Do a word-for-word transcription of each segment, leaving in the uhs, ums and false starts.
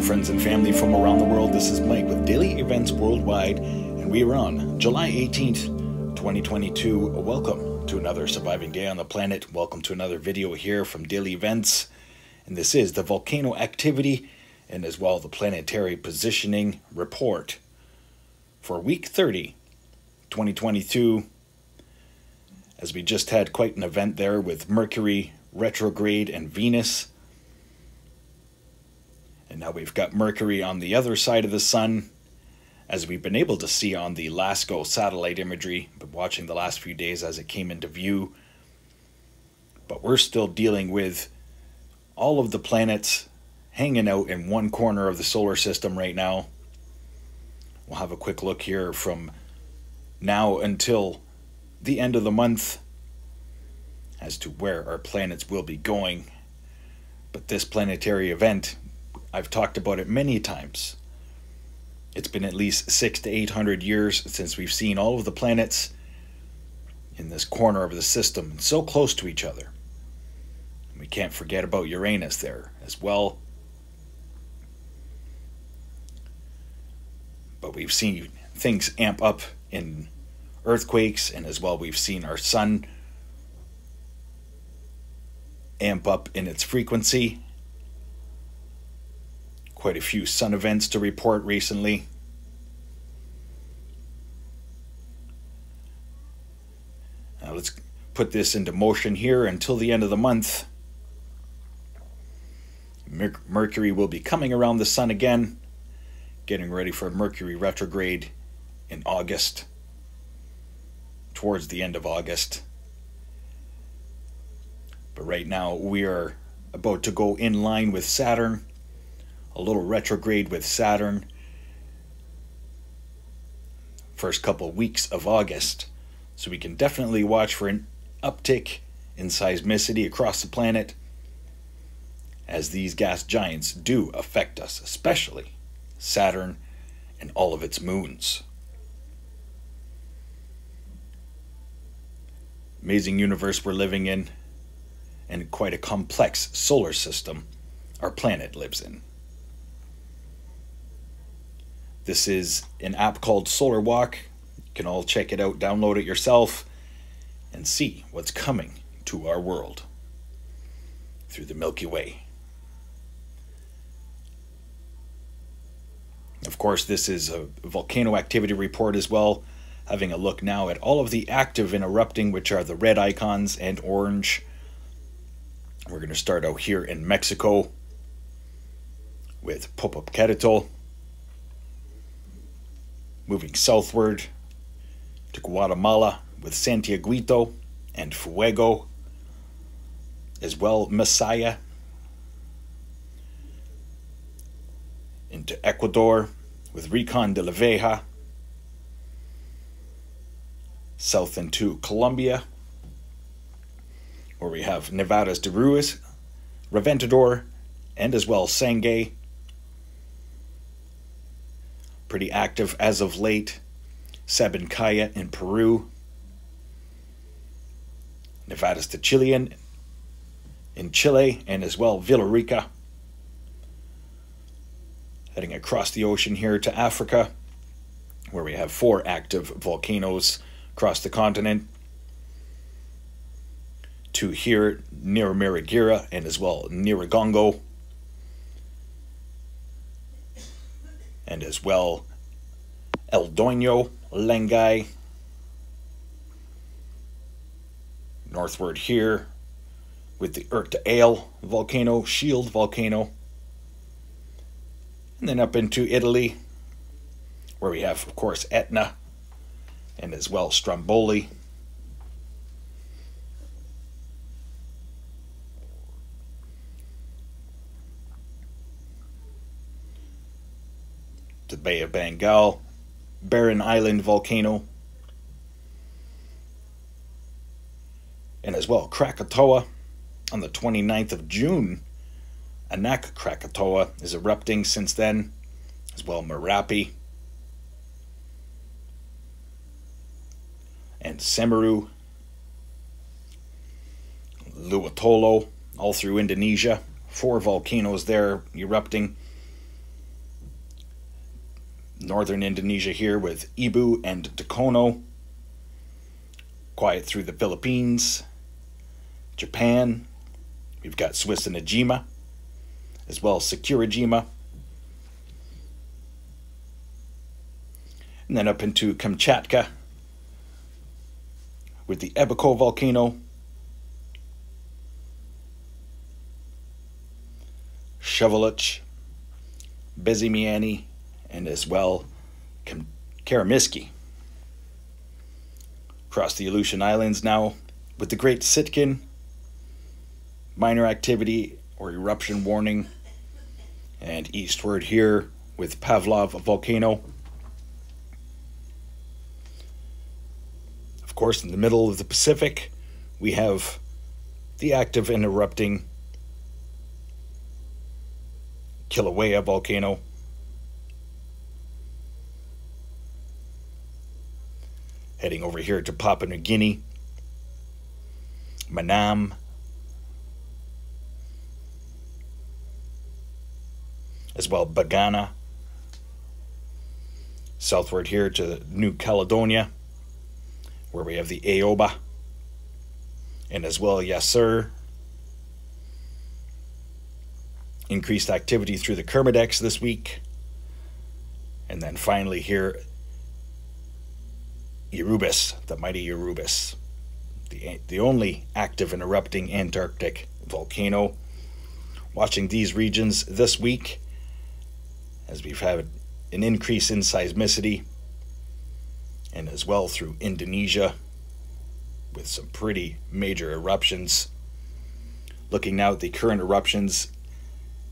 Hello friends and family from around the world, this is Mike with Daily Events Worldwide, and we are on July eighteenth, twenty twenty-two. Welcome to another surviving day on the planet. Welcome to another video here from Daily Events, and this is the volcano activity and as well the planetary positioning report for week thirty, twenty twenty-two, as we just had quite an event there with Mercury retrograde and Venus. And now we've got Mercury on the other side of the sun, as we've been able to see on the LASCO satellite imagery, but watching the last few days as it came into view. But we're still dealing with all of the planets hanging out in one corner of the solar system right now. We'll have a quick look here from now until the end of the month as to where our planets will be going. But this planetary event, I've talked about it many times. It's been at least six to eight hundred years since we've seen all of the planets in this corner of the system, so close to each other. And we can't forget about Uranus there as well. But we've seen things amp up in earthquakes, and as well we've seen our sun amp up in its frequency. Quite a few sun events to report recently. Now let's put this into motion here until the end of the month. Mer- Mercury will be coming around the sun again, getting ready for Mercury retrograde in August, towards the end of August. But right now we are about to go in line with Saturn. A little retrograde with Saturn first couple weeks of August, so we can definitely watch for an uptick in seismicity across the planet, as these gas giants do affect us, especially Saturn and all of its moons. Amazing universe we're living in, and quite a complex solar system our planet lives in. This is an app called Solar Walk. You can all check it out, download it yourself, and see what's coming to our world through the Milky Way. Of course, this is a volcano activity report as well, having a look now at all of the active and erupting, which are the red icons and orange. We're going to start out here in Mexico with Popocatépetl. Moving southward to Guatemala with Santiaguito and Fuego, as well Masaya, into Ecuador with Rincón de la Vieja, south into Colombia, where we have Nevados de Ruiz, Reventador, and as well Sangay. Pretty active as of late. Sabancaya in Peru. Nevados de Chillan in Chile, and as well Villarrica. Heading across the ocean here to Africa, where we have four active volcanoes across the continent. Two here near Nyamuragira and as well Nyiragongo. And as well, El Doño, Sangay. Northward here with the Erta Ale volcano, shield volcano. And then up into Italy, where we have, of course, Etna, and as well Stromboli. The Bay of Bengal, Barren Island volcano, and as well Krakatoa on the twenty-ninth of June. Anak Krakatoa is erupting since then, as well Merapi and Semeru, Luatolo, all through Indonesia. Four volcanoes there erupting. Northern Indonesia here with Ibu and Takono. Quiet through the Philippines, Japan. We've got Swiss and Ajima, as well as Sakurajima. And then up into Kamchatka with the Ebiko volcano, Shivalich, Bezimiani, and as well Karamiski. Across the Aleutian Islands now with the Great Sitkin, minor activity or eruption warning, and eastward here with Pavlov volcano. Of course, in the middle of the Pacific, we have the active and erupting Kilauea volcano. Heading over here to Papua New Guinea, Manam, as well Bagana. Southward here to New Caledonia, where we have the Aoba, and as well Yasur. Increased activity through the Kermadec this week. And then finally here, Erebus, the mighty Erebus, the, the only active and erupting Antarctic volcano. Watching these regions this week, as we've had an increase in seismicity, and as well through Indonesia with some pretty major eruptions. Looking now at the current eruptions,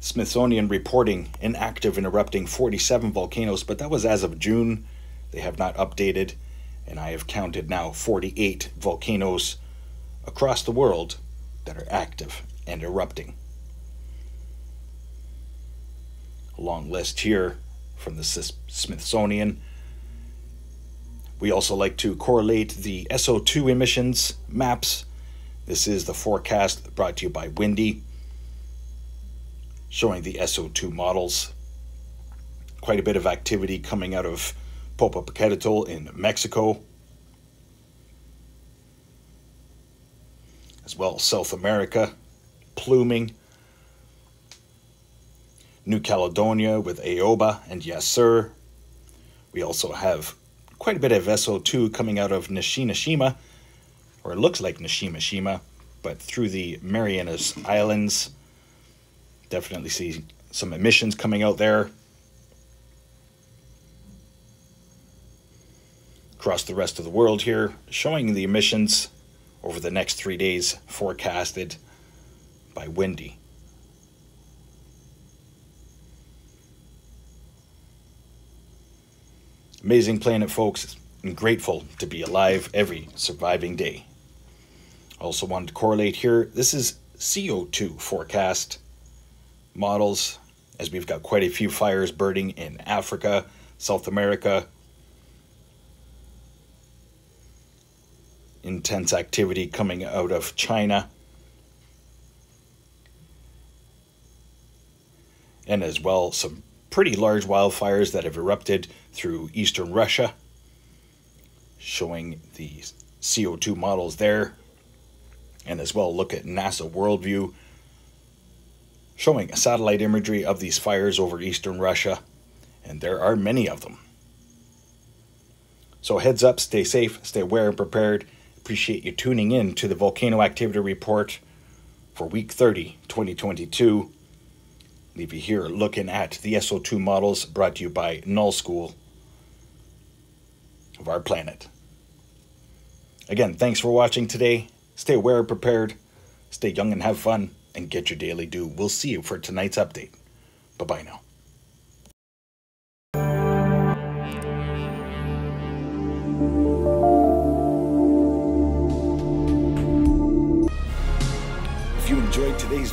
Smithsonian reporting an active and erupting forty-seven volcanoes, but that was as of June. They have not updated, and I have counted now forty-eight volcanoes across the world that are active and erupting. A long list here from the Smithsonian. We also like to correlate the S O two emissions maps. This is the forecast brought to you by Windy, showing the S O two models. Quite a bit of activity coming out of Popocatépetl in Mexico, as well as South America, pluming, New Caledonia with Aoba and Yasur. We also have quite a bit of S O two coming out of Nishinashima, or it looks like Nishimashima, but through the Marianas Islands. Definitely see some emissions coming out there. Across the rest of the world here, showing the emissions over the next three days forecasted by Windy. Amazing planet, folks, and grateful to be alive every surviving day. Also wanted to correlate here. This is C O two forecast models, as we've got quite a few fires burning in Africa, South America. Intense activity coming out of China. And as well, some pretty large wildfires that have erupted through eastern Russia, showing the C O two models there. And as well, look at NASA Worldview, showing satellite imagery of these fires over eastern Russia, and there are many of them. So heads up, stay safe, stay aware and prepared. Appreciate you tuning in to the Volcano Activity Report for week thirty, twenty twenty-two. Leave you here looking at the S O two models brought to you by Null School of our planet. Again, thanks for watching today. Stay aware and prepared. Stay young and have fun, and get your daily due. We'll see you for tonight's update. Bye-bye now. If you enjoyed today's